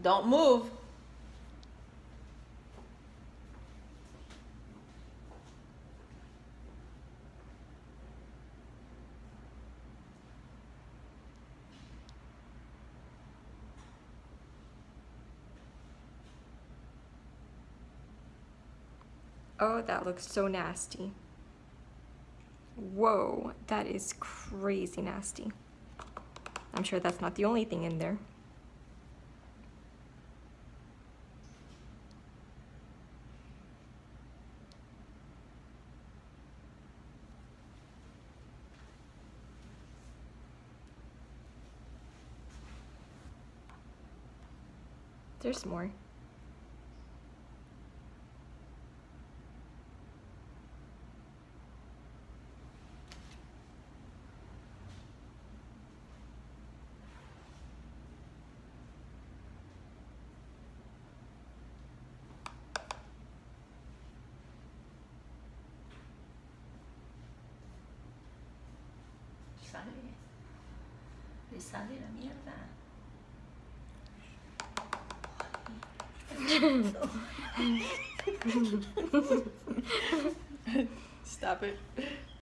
Don't move. Oh, that looks so nasty. Whoa, that is crazy nasty. I'm sure that's not the only thing in there. There's more. Le sale la mierda. Stop it.